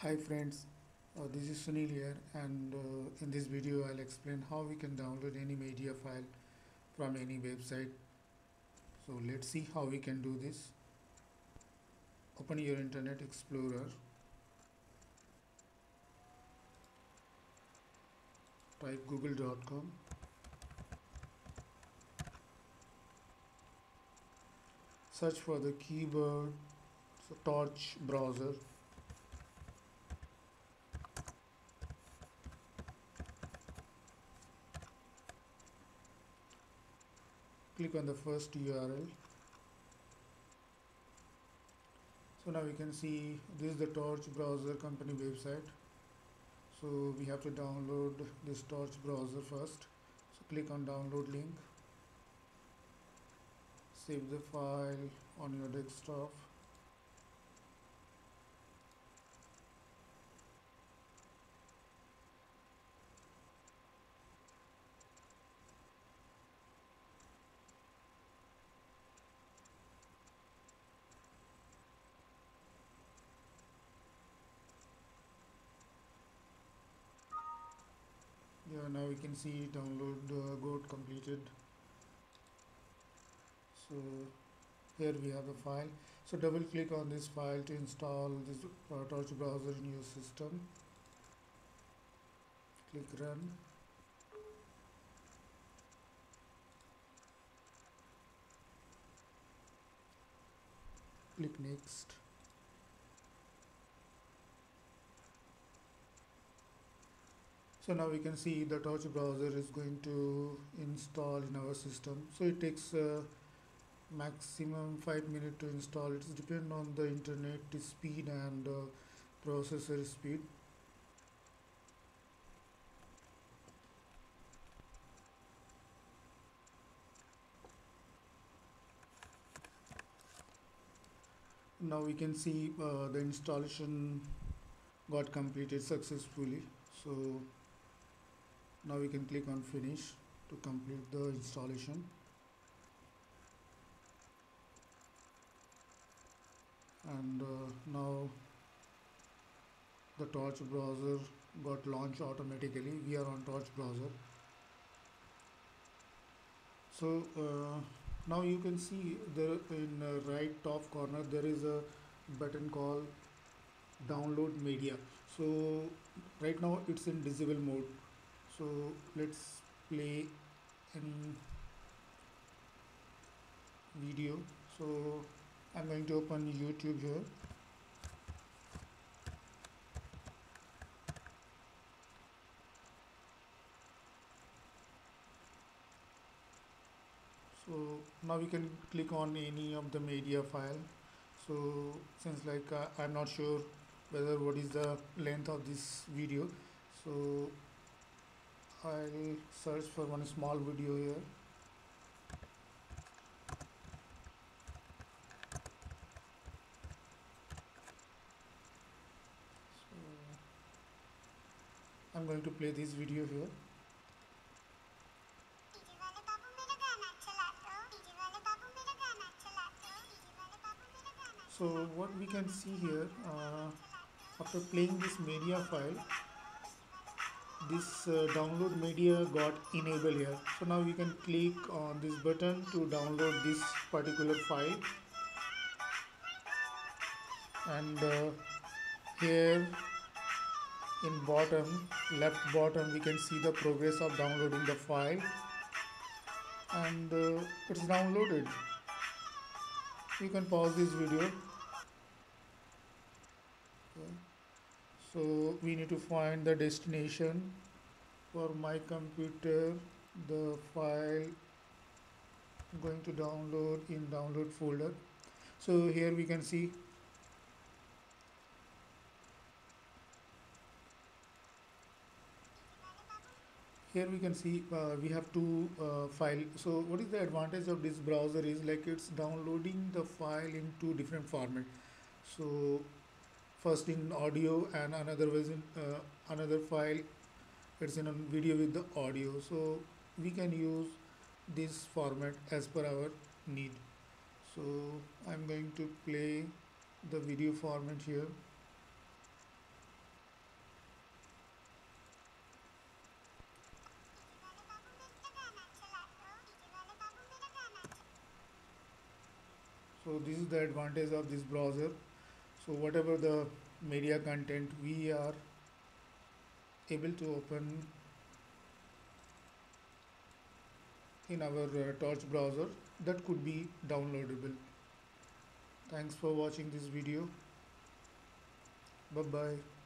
Hi friends, this is Sunil here, and in this video I'll explain how we can download any media file from any website. So let's see how we can do this. Open your Internet Explorer, type google.com, search for the keyword Torch browser. Click on the first URL. So now we can see this is the Torch browser company website. So we have to download this Torch browser first. So click on download link. Save the file on your desktop. Yeah, now we can see download got completed. So here we have the file. So double click on this file to install this Torch browser in your system. Click run. Click next. So now we can see the Torch browser is going to install in our system. So it takes maximum 5 minutes to install. It depends on the internet speed and processor speed. Now we can see the installation got completed successfully. So now we can click on finish to complete the installation, and now the Torch browser got launched automatically. We are on Torch browser. So now you can see there in the right top corner there is a button called download media. So right now it's in disable mode. So let's play any video. So I'm going to open YouTube here. So now we can click on any of the media file. So since like I'm not sure whether what is the length of this video, so I'll search for one small video here. So I'm going to play this video here. So what we can see here, after playing this media file, this download media got enabled here. So now you can click on this button to download this particular file, and here in bottom left bottom we can see the progress of downloading the file, and it's downloaded. You can pause this video. Okay. So we need to find the destination. For my computer, the file I'm going to download in download folder. So here we can see we have two file. So what is the advantage of this browser is like it's downloading the file in two different format. So first in audio, and another was in another file, it's in a video with the audio. So we can use this format as per our need. So I'm going to play the video format here. So this is the advantage of this browser. So whatever the media content, we are able to open in our Torch browser that could be downloadable. Thanks for watching this video. Bye bye.